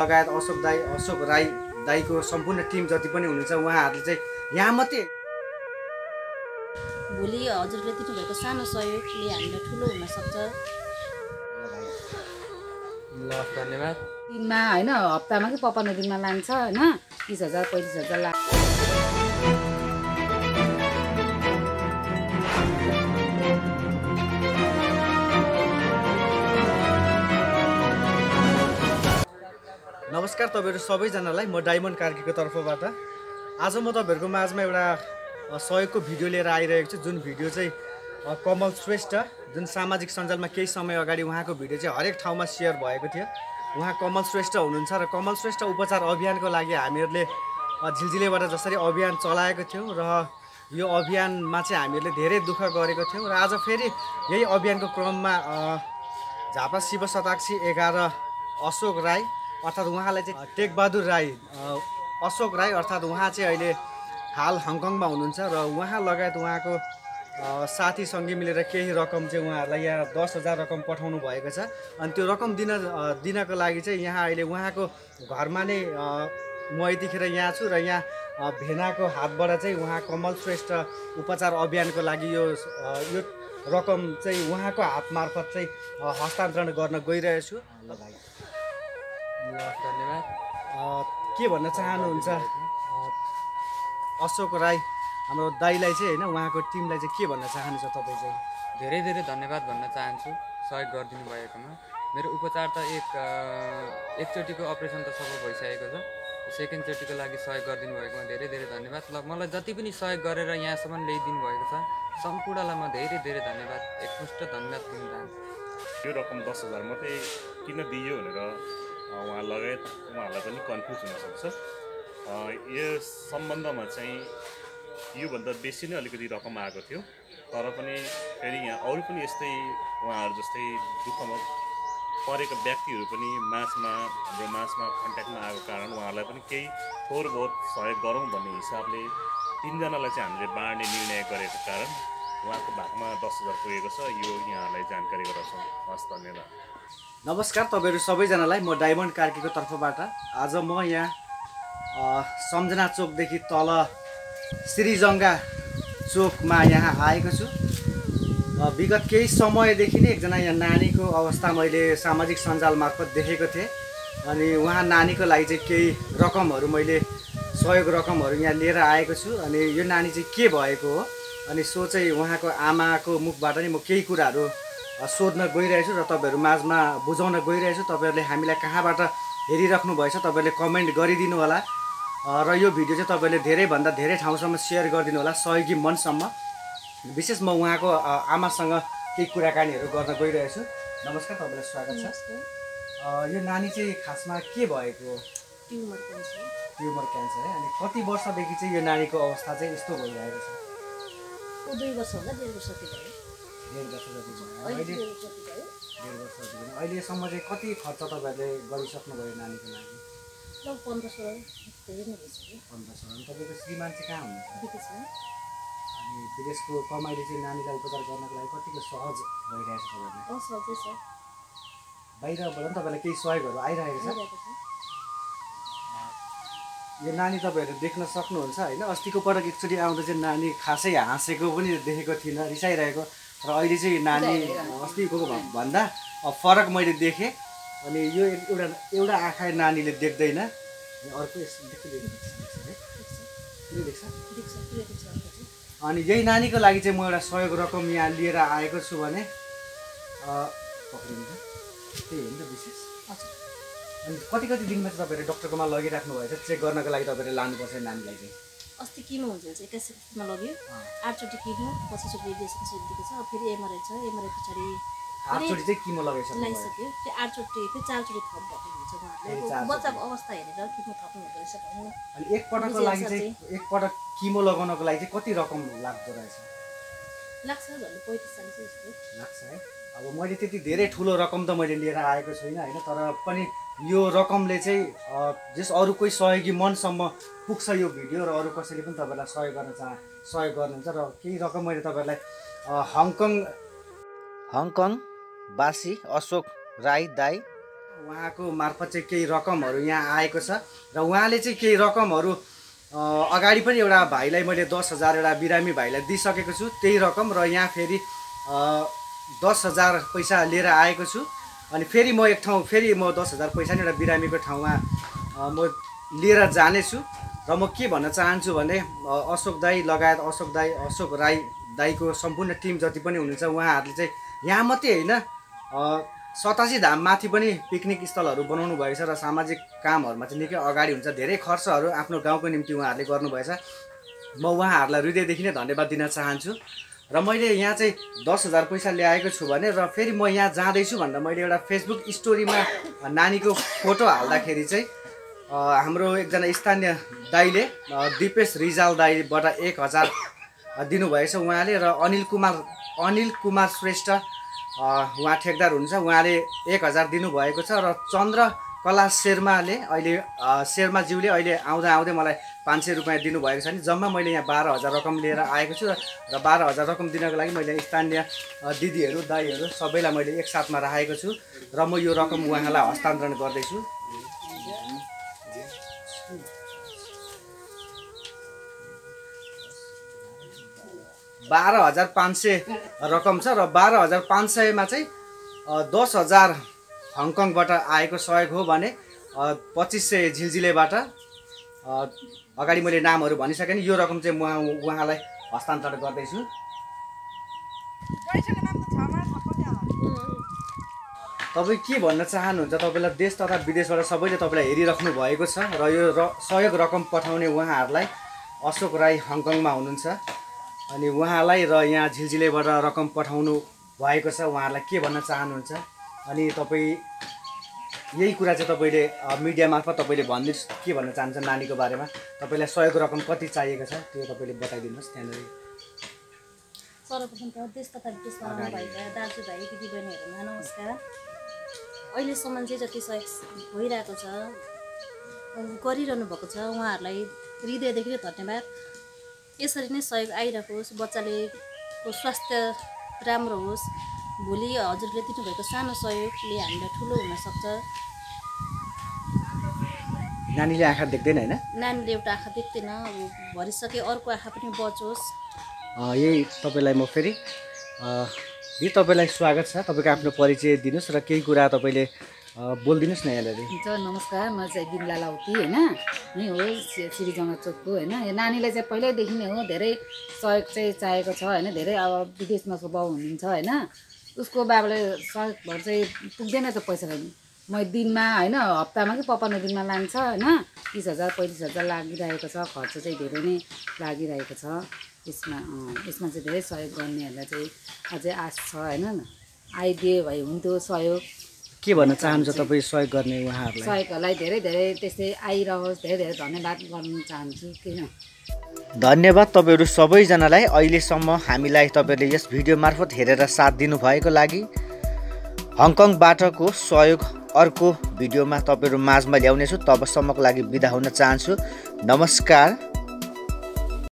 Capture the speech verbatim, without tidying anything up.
लगायत अशोक दाई अशोक राई दाईको सम्पूर्ण टिम जति पनि हुनुहुन्छ उहाँहरूले चाहिँ यहाँ मात्रै भोलि हजुरले दिनुभएको सानो सहयोगले हामीलाई ठुलो हुन सक्छ। ल धन्यवाद। दिनमा हैन हप्तामा के पप्पा नदिनमा लान्छ हैन तीस हजार पैंतीस हजार लान्छ। नमस्कार तपाईहरु सबैजनालाई म डायमन्ड कार्कीको तर्फबाट आज म तपाईहरुको माझमा एउटा सहयोगको भिडियो लिएर आइरहेको छु जुन भिडियो चाहिँ कमल श्रेष्ठ जुन सामाजिक सञ्जालमा केही समय अगाडि उहाँको भिडियो चाहिँ हरेक ठाउँमा शेयर भएको थियो। उहाँ कमल श्रेष्ठ हुनुहुन्छ र कमल श्रेष्ठ उपचार अभियानको लागि हामीहरुले झिलझिलेबाट जसरी अभियान चलाएको थियौ र यो अभियानमा चाहिँ हामीहरुले धेरै दुःख गरेको थियौ र आज फेरि यही अभियानको क्रममा झापा शिव शताक्षी एघार अशोक राई अर्थात उहाँलाई चाहिँ टेकबहादुर राई अशोक राई अर्थात उहाँ चाहिँ अहिले हाल हङकङमा हुनुहुन्छ र उहाँ लगायत उहाँको साथी सँगै मिलेर केही रकम चाहिँ उहाँहरूलाई यहाँ दस हजार रकम पठाउनु भएको छ। अनि त्यो रकम दिन दिनको लागि चाहिँ यहाँ अहिले उहाँको घरमा नै म यतिखेर यहाँ छु र यहाँ भेनाको हातबाट चाहिँ उहाँ कमल श्रेष्ठ उपचार अभियानको लागि यो यो रकम चाहिँ उहाँको हात मार्फत चाहिँ हस्तान्तरण गर्न गइरहेछु। धन्यवाद। के भन्न चाहनुहुन्छ अशोक राई हाम्रो दाईलाई चाहिँ हैन उहाँको टिमलाई चाहिँ के भन्न चाहनुहुन्छ तपाईं चाहिँ? धेरै धेरै धन्यवाद भन्न चाहन्छु सहयोग गरिदिनु भएकोमा। मेरो उपचार त एक एकचोटिको अपरेसन त सफल भइसकेको छ, सेकेन्ड चोटिको लागि सहयोग गरिदिनु भएकोमा धेरै धेरै धन्यवाद। ल मलाई जति पनि सहयोग गरेर यहाँसम्म ल्याइदिनु भएको छ सम्पूर्णलाई म धेरै धेरै धन्यवाद एकमुष्ट धन्यवाद दिन चाहन्छु। यो रकम दस हजार मात्रै किन दियो भनेर वहाँ लगायत उहाँहरूलाई पनि कन्फ्युज हुनसक्छ। यस सम्बन्धमा चाहिँ योभन्दा बेसी नै अलिकति रकम आएको थियो तर पनि फेरि यहाँ अरू पनि यस्तै उहाँहरू जस्तै दुःखमा परेका व्यक्तिहरू पनि माझमा हाम्रो माझमा कन्ट्याक्टमा आएको कारण उहाँहरूलाई पनि केही थोर बहुत सहयोग गरौँ भन्ने हिसाबले तीनजनालाई चाहिँ हामीले बाँड्ने निर्णय गरेको कारण उहाँको भागमा दस हजार पुगेको छ। यो यहाँहरूलाई जानकारी गराउँछौँ। हस् धन्यवाद। नमस्कार तपाईहरु सबैजनालाई म डायमन्ड कार्कीको तर्फबाट आज म यहाँ सम्झना चोकदेखि तल श्रीजङ्गा चोकमा यहाँ आएको छु। विगत केही समयदेखि नै एकजना यहाँ नानीको अवस्था मैले सामाजिक सञ्जाल मार्फत देखेको थिएँ अनि उहाँ नानीको लागि चाहिँ केही रकमहरू मैले सहयोग रकमहरू यहाँ लिएर आएको छु। अनि यो नानी चाहिँ के भएको हो अनि सो चाहिँ उहाँको आमाको मुखबाट नै म केही कुराहरू सोध्न गइरहेछु र तपाईहरु माझमा बुझाउन गइरहेछु। तपाईहरुले हामीलाई कहाँबाट हेरिराख्नु भएछ तपाईहरुले कमेन्ट गरिदिनु होला र यो भिडियो चाहिँ तपाईहरुले धेरै भन्दा धेरै ठाउँसम्म शेयर गरिदिनु होला सहयोगी मनसम्म। विशेष म उहाँको आमासँग केही कुराकानीहरु गर्न गइरहेछु। नमस्कार तपाईलाई स्वागत छ। यो नानी चाहिँ खासमा के भएको? Tumour cancer. ट्युमर क्यान्सर है। अनि कति वर्षदेखि चाहिँ यो नानीको अवस्था चाहिँ यस्तो भइरहेको छ? दुई वर्ष होला डेढ वर्ष भयो। डेढ वर्ष जति भयो। अहिले डेढ वर्ष जति भयो। अहिलेसम्म चाहिँ कति खर्च तपाईँहरूले गरिसक्नुभयो नानीको लागि? लगभग पन्ध्र सोह्र पन्ध्र सोह्र तपाईँको श्रीमान चाहिँ कहाँ हुनुहुन्छ? अनि विदेशको कमाइले चाहिँ नानीलाई उपचार गर्नको लागि कतिको सहज भइरहेको छ? सहजै छ। बाहिरबाट पनि तपाईँलाई केही सहयोगहरू आइरहेको छ? यो नानी तपाईहरुले देख्न सक्नुहुन्छ हैन अस्तिको पटक एकचोटि आउँदा चाहिँ नानी खासै हाँसेको पनि देखेको थिइनँ रिसाइरहेको र अहिले चाहिँ नानी अस्तिको भन्दा फरक मैले देखेँ। अनि यो एउटा एउटा आँखा नानीले देख्दैन अर्को देख्छ। अनि यही नानीको लागि चाहिँ म एउटा सहयोग रकम यहाँ लिएर आएको छु भने पक्रिन्छ त्यही हो नि त विशेष। अनि कति कति दिनमा चाहिँ तपाईँले डक्टरकोमा लगिराख्नु भएछ चेक गर्नको लागि तपाईँले लानुपर्छ नानीलाई चाहिँ? अस्ति किमो हुन्छ एक्काइस किमो लग्यो आठचोटि किमो पच्चीसचोटि दिएको छ फेरि एमआरआई छ एमआरआई पछाडि आठचोटि चाहिँ किमो लगाइसक्यो लगाइसक्यो त्यो आठचोटि फेरि चारचोटि थप भएको हुन्छ उहाँहरूले बच्चाको अवस्था हेरेर किमो थप्नु हुँदो रहेछ भन्नु। अनि एकपटकको लागि चाहिँ एकपटक किमो लगाउनको लागि चाहिँ कति रकम लाग्दो रहेछ? लाग्छ झन् पैँतिस सय जस्तो लाग्छ है। अब मैले त्यति धेरै ठुलो रकम त मैले लिएर आएको छुइनँ हैन तर पनि यो रकमले चाहिँ जस अरू कोही सहयोगी मनसम्म पुग्छ यो भिडियो र अरू कसैले पनि तपाईलाई सहयोग गर्न चाह सहयोग गर्नुहुन्छ र केही रकम मैले तपाईलाई हङकङ हङकङ बासी अशोक राई दाई उहाँको मार्फत चाहिँ केही रकमहरु यहाँ आएको छ र उहाँले चाहिँ केही रकमहरु अगाडि पनि एउटा भाइलाई मैले दस हजार एउटा बिरामी भाइलाई दिइसकेको छु त्यही रकम र यहाँ फेरि दस हजार पैसा लिएर आएको छु अनि फेरि म एक ठाउँ फेरि म दस हजार पैसा नि एउटा बिरामीको ठाउँमा म लिएर जाने छु र म के भन्न चाहन्छु भने अशोक दाई लगायत अशोक दाई अशोक राई दाईको सम्पूर्ण टिम जति पनि हुनुहुन्छ उहाँहरुले चाहिँ यहाँ मात्रै हैन सतासी धाम माथि पनि पिकनिक स्थलहरु बनाउनु भएको छ र सामाजिक कामहरुमा चाहिँ निकै अगाडि हुन्छ धेरै खर्चहरु आफ्नो गाउँको निम्ति उहाँहरुले गर्नु भएको छ म उहाँहरुलाई हृदयदेखि नै धन्यवाद दिन चाहन्छु र मैले यहाँ चाहिँ दस हजार पैसा ल्याएको छु भने र फेरि म यहाँ जाँदै छु भनेर मैले एउटा फेसबुक स्टोरीमा नानीको फोटो हाल्दाखेरि चाहिँ हाम्रो एकजना स्थानीय दाइले दिपेश रिजाल दाइबाट एक हजार दिनु भएछ उहाँले र अनिल कुमार अनिल कुमार श्रेष्ठ उहाँ ठेकदार हुनुहुन्छ उहाँले एक हजार दिनु भएको छ र चन्द्रकला शर्माले अहिले शर्मा ज्यूले अहिले आउँदा आउँदै मलाई पाँच सय रुपैयाँ दिनु भएको छ नि जम्मा मैले यहाँ बाह्र हजार रकम लिएर आएको छु र बाह्र हजार रकम दिनको लागि मैले स्थानीय दिदीहरु दाइहरु सबैलाई मैले एकसाथमा राखेको छु र म यो रकम उहाँलाई हस्तान्तरण गर्दै छु बाह्र हजार पांच सय रकम छ र बाह्र हजार पांच सय में दस हजार हङकङबाट आएको सहयोग हो भने पच्चीस सय झिलझिलेबाट अगाडि मैले नामहरु भनिसके नि यो रकम चाहिँ म उहाँलाई हस्तान्तरण गर्दै छु तपाई के भन्न चाहनुहुन्छ तपाईलाई देश तथा विदेशबाट सबैले तपाईलाई हेरिराख्नु भएको छ र यो सहयोग रकम पठाउने उहाँहरुलाई अशोक राई हङकङमा हुनुहुन्छ अनि उहाँलाई र यहाँ झिलझिलेबाट रकम पठाउनु भएको छ उहाँहरुलाई के भन्न चाहनुहुन्छ अनि तपाई यही कुरा चाहिँ तपाईले मिडिया मार्फत तपाईले भन्दै के भन्न चाहन्छ नानीको बारेमा तपाईलाई सहयोग रकम कति चाहिएको छ त्यो तपाईले बताइदिनुहोस् त्यहाँले सर्वप्रथम देश तथा विदेशमा भएका दाजुभाइ दिदीबहिनीहरुमा नमस्कार अहिलेसम्म जे जति सहयोग भइरहेको छ गरिरहनु भएको छ उहाँहरुलाई हृदयदेखि धन्यवाद यसरी नै सहयोग आइराखोस् बच्चाले को स्वास्थ्य राम्रो होस् भोलि हजुरले दिनुभएको सानो सहयोगले हामीलाई ठुलो हुन सक्छ नानीले आँखा देख्दैन हैन नानीले एउटा आँखा देख्दैन अब भरिसके अर्को आँखा पनि बचोस् यही तपाईलाई म फेरि दी तपाईलाई स्वागत छ तपाईको आफ्नो परिचय दिनुस् र केही कुरा तपाईले बोलिदिनुस् न यहाँले हुन्छ नमस्कार म चाहिँ बिमला लाउती हैन नि हो श्री जङ्गचोकको हैन यो नानीलाई चाहिँ पहिल्यैदेखि नै हो धेरै सहयोग चाहिँ चाहिएको छ हैन धेरै अब विदेशमा उसको बाउ हुनुहुन्छ हैन उसको बाबाले सहयोग भर चाहिँ पुग्दैन त पैसा म दिनमा हैन हप्तामा कि पपन्न दिनमा लान्छ हैन तीस हजार पैंतीस हजार लागिरहेको छ खर्च चाहिँ धेरै नै लागिरहेको छ यसमा यसमा चाहिँ धेरै सहयोग गर्नेहरुलाई चाहिँ अझै आश छ हैन आइदिए भए हुन्थ्यो सहयोग के भन्न चाहनुहुन्छ तपाई सहयोग गर्ने उहाँहरुलाई सहयोगलाई धेरै धेरै त्यसै आइरहोस् धेरै धेरै धन्यवाद गर्न चाहन्छु किन धन्यवाद तपाईहरु सबैजनालाई अहिलेसम्म हामीलाई तपाईहरुले यस भिडियो मार्फत हेरेर साथ दिनु भएको लागि हङकङबाटको सहयोग अर्को भिडियोमा तपाईहरु माझमा ल्याउने छु तबसम्मको लागि बिदा हुन चाहन्छु नमस्कार।